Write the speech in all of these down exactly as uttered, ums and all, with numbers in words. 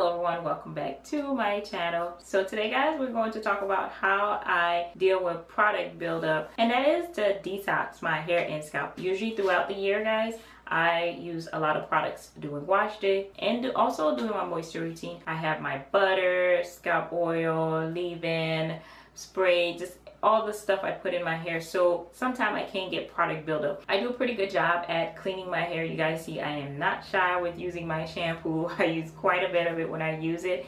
Hello everyone, welcome back to my channel. So today guys, we're going to talk about how I deal with product buildup, and that is to detox my hair and scalp. Usually throughout the year guys, I use a lot of products doing wash day and do also doing my moisture routine. I have my butter, scalp oil, leave-in, spray, just all the stuff I put in my hair, so sometimes I can get product buildup. I do a pretty good job at cleaning my hair. You guys see I am not shy with using my shampoo. I use quite a bit of it when I use it,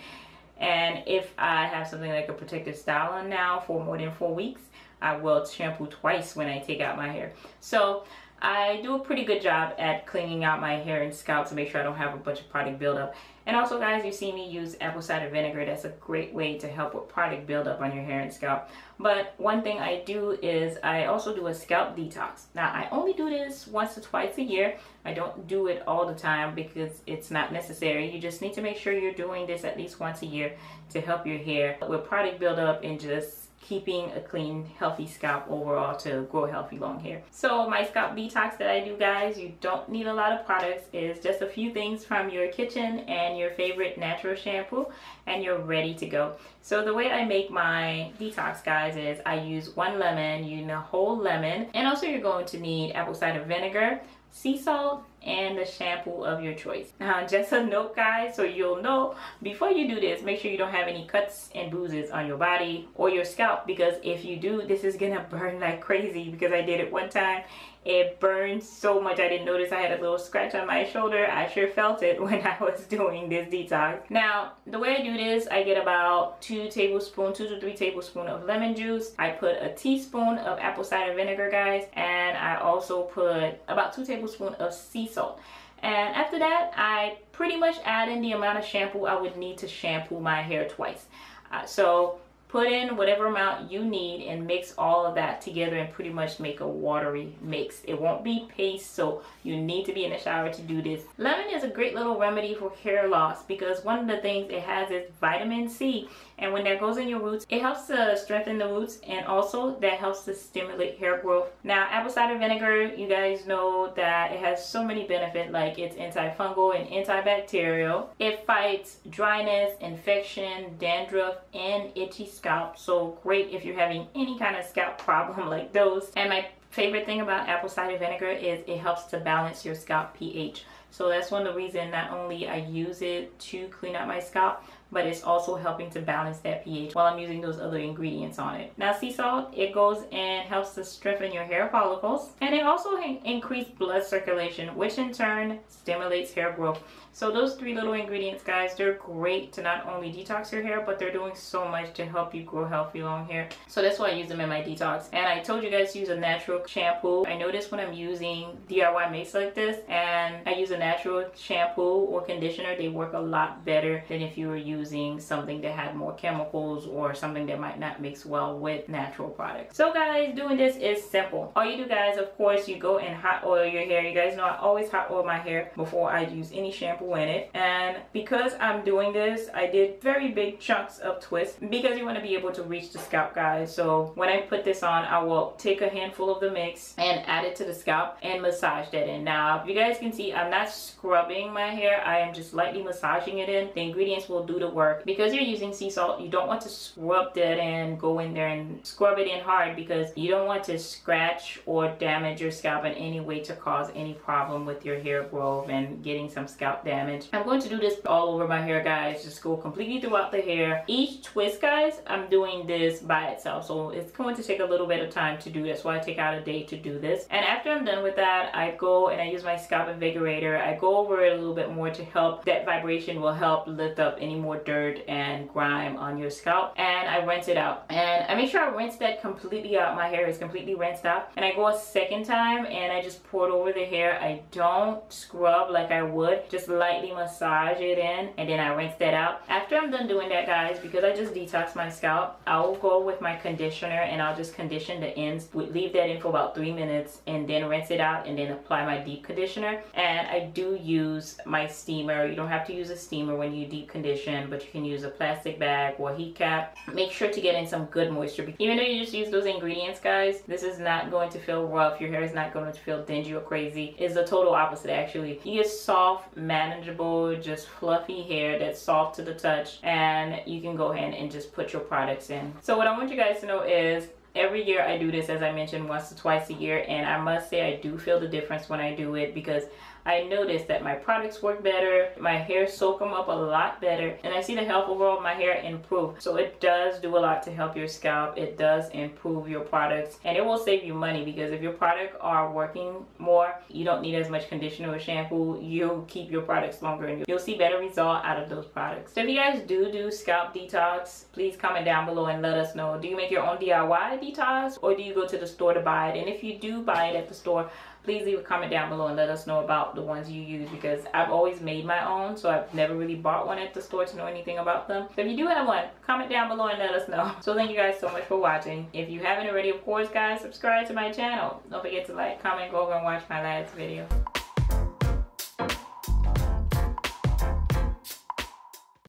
and if I have something like a protective style on now for more than four weeks, I will shampoo twice when I take out my hair. So I do a pretty good job at cleaning out my hair and scalp to make sure I don't have a bunch of product buildup. And also guys, you see me use apple cider vinegar. That's a great way to help with product buildup on your hair and scalp. But one thing I do is I also do a scalp detox. Now I only do this once or twice a year. I don't do it all the time because it's not necessary. You just need to make sure you're doing this at least once a year to help your hair with product buildup and just keeping a clean, healthy scalp overall to grow healthy long hair. So my scalp detox that I do guys, you don't need a lot of products. It's just a few things from your kitchen and your favorite natural shampoo, and you're ready to go. So the way I make my detox guys is I use one lemon, you need a whole lemon, and also you're going to need apple cider vinegar, sea salt, and the shampoo of your choice. Now just a note guys, so you'll know before you do this, make sure you don't have any cuts and bruises on your body or your scalp, because if you do, this is gonna burn like crazy. Because I did it one time, it burned so much I didn't notice I had a little scratch on my shoulder. I sure felt it when I was doing this detox. Now the way I do this, I get about two tablespoons two to three tablespoons of lemon juice. I put a teaspoon of apple cider vinegar guys, and I also put about two tablespoons of sea salt. And after that, I pretty much add in the amount of shampoo I would need to shampoo my hair twice. Uh, so put in whatever amount you need and mix all of that together and pretty much make a watery mix. It won't be paste, so you need to be in the shower to do this. Lemon is a great little remedy for hair loss because one of the things it has is vitamin C, and when that goes in your roots, it helps to strengthen the roots, and also that helps to stimulate hair growth. Now apple cider vinegar, you guys know that it has so many benefits, like it's antifungal and antibacterial. It fights dryness, infection, dandruff, and itchy skin scalp, so great if you're having any kind of scalp problem like those. And my favorite thing about apple cider vinegar is it helps to balance your scalp pH. So that's one of the reasons not only I use it to clean out my scalp, but it's also helping to balance that pH while I'm using those other ingredients on it. Now sea salt, it goes and helps to strengthen your hair follicles, and it also increases blood circulation, which in turn stimulates hair growth. So those three little ingredients guys, they're great to not only detox your hair, but they're doing so much to help you grow healthy long hair. So that's why I use them in my detox. And I told you guys to use a natural shampoo. I notice when I'm using D I Y makes like this and I use a natural shampoo or conditioner, they work a lot better than if you were using Using something that had more chemicals or something that might not mix well with natural products. So guys, doing this is simple. All you do guys, of course, you go and hot oil your hair. You guys know I always hot oil my hair before I use any shampoo in it. And because I'm doing this, I did very big chunks of twists because you want to be able to reach the scalp guys. So when I put this on, I will take a handful of the mix and add it to the scalp and massage that in. Now if you guys can see, I'm not scrubbing my hair, I am just lightly massaging it in. The ingredients will do the work. Because you're using sea salt, you don't want to scrub that and go in there and scrub it in hard, because you don't want to scratch or damage your scalp in any way to cause any problem with your hair growth and getting some scalp damage. I'm going to do this all over my hair guys, just go completely throughout the hair. Each twist guys, I'm doing this by itself, so it's going to take a little bit of time to do. That's why I take out a day to do this. And after I'm done with that, I go and I use my scalp invigorator. I go over it a little bit more to help. That vibration will help lift up any more dirt and grime on your scalp, and I rinse it out. And I make sure I rinse that completely out. My hair is completely rinsed out, and I go a second time and I just pour it over the hair. I don't scrub like I would, just lightly massage it in, and then I rinse that out. After I'm done doing that guys, because I just detoxed my scalp, I'll go with my conditioner and I'll just condition the ends. We leave that in for about three minutes, and then rinse it out, and then apply my deep conditioner. And I do use my steamer. You don't have to use a steamer when you deep condition, but you can use a plastic bag or heat cap. Make sure to get in some good moisture. Even though you just use those ingredients, guys, this is not going to feel rough. Your hair is not going to feel dingy or crazy. It's the total opposite, actually. You get soft, manageable, just fluffy hair that's soft to the touch, and you can go ahead and just put your products in. So what I want you guys to know is, every year I do this, as I mentioned, once or twice a year, and I must say I do feel the difference when I do it, because I noticed that my products work better, my hair soak them up a lot better, and I see the health overall of my hair improve. So it does do a lot to help your scalp. It does improve your products, and it will save you money, because if your products are working more, you don't need as much conditioner or shampoo. You'll keep your products longer, and you'll see better results out of those products. So if you guys do do scalp detox, please comment down below and let us know. Do you make your own D I Y detox, or do you go to the store to buy it? And if you do buy it at the store, please leave a comment down below and let us know about the ones you use, because I've always made my own, so I've never really bought one at the store to know anything about them. So if you do have one, comment down below and let us know. So thank you guys so much for watching. If you haven't already, of course, guys, subscribe to my channel. Don't forget to like, comment, go over and watch my last video.